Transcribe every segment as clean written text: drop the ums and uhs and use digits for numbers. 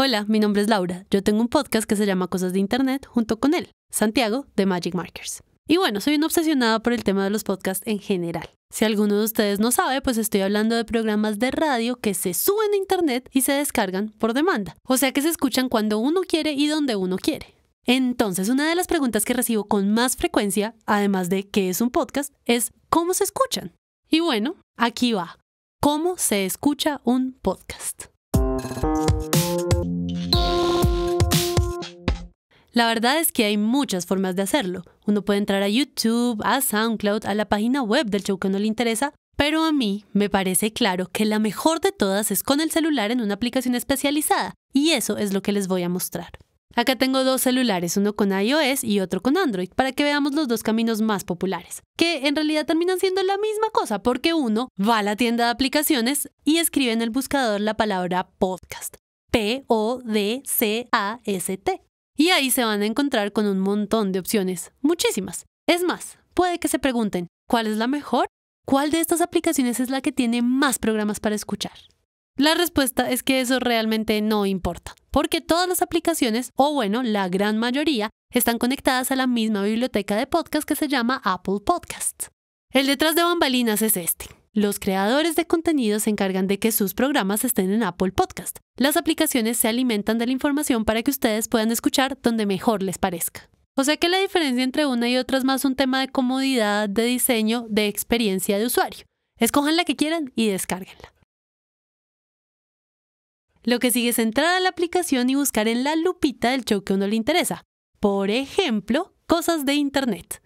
Hola, mi nombre es Laura. Yo tengo un podcast que se llama Cosas de Internet junto con él, Santiago de Magic Markers. Y bueno, soy una obsesionada por el tema de los podcasts en general. Si alguno de ustedes no sabe, pues estoy hablando de programas de radio que se suben a internet y se descargan por demanda. O sea que se escuchan cuando uno quiere y donde uno quiere. Entonces, una de las preguntas que recibo con más frecuencia, además de qué es un podcast, es ¿cómo se escuchan? Y bueno, aquí va. ¿Cómo se escucha un podcast? La verdad es que hay muchas formas de hacerlo. Uno puede entrar a YouTube, a SoundCloud, a la página web del show que no le interesa, pero a mí me parece claro que la mejor de todas es con el celular en una aplicación especializada, y eso es lo que les voy a mostrar. Acá tengo dos celulares, uno con iOS y otro con Android, para que veamos los dos caminos más populares, que en realidad terminan siendo la misma cosa, porque uno va a la tienda de aplicaciones y escribe en el buscador la palabra podcast, P-O-D-C-A-S-T. Y ahí se van a encontrar con un montón de opciones, muchísimas. Es más, puede que se pregunten, ¿cuál es la mejor? ¿Cuál de estas aplicaciones es la que tiene más programas para escuchar? La respuesta es que eso realmente no importa, porque todas las aplicaciones, o bueno, la gran mayoría, están conectadas a la misma biblioteca de podcast que se llama Apple Podcasts. El detrás de bambalinas es este. Los creadores de contenido se encargan de que sus programas estén en Apple Podcast. Las aplicaciones se alimentan de la información para que ustedes puedan escuchar donde mejor les parezca. O sea que la diferencia entre una y otra es más un tema de comodidad, de diseño, de experiencia de usuario. Escojan la que quieran y descárguenla. Lo que sigue es entrar a la aplicación y buscar en la lupita del show que a uno le interesa. Por ejemplo, Cosas de Internet.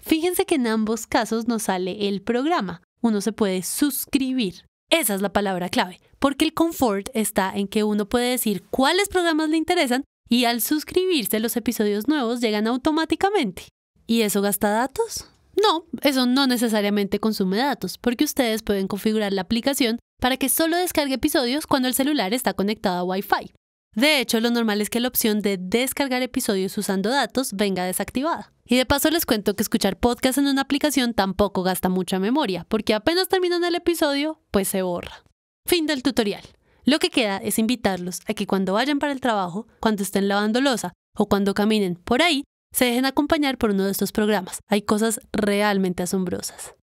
Fíjense que en ambos casos nos sale el programa. Uno se puede suscribir. Esa es la palabra clave, porque el confort está en que uno puede decir cuáles programas le interesan y al suscribirse los episodios nuevos llegan automáticamente. ¿Y eso gasta datos? No, eso no necesariamente consume datos, porque ustedes pueden configurar la aplicación para que solo descargue episodios cuando el celular está conectado a Wi-Fi. De hecho, lo normal es que la opción de descargar episodios usando datos venga desactivada. Y de paso les cuento que escuchar podcast en una aplicación tampoco gasta mucha memoria, porque apenas terminan el episodio, pues se borra. Fin del tutorial. Lo que queda es invitarlos a que cuando vayan para el trabajo, cuando estén lavando loza o cuando caminen por ahí, se dejen acompañar por uno de estos programas. Hay cosas realmente asombrosas.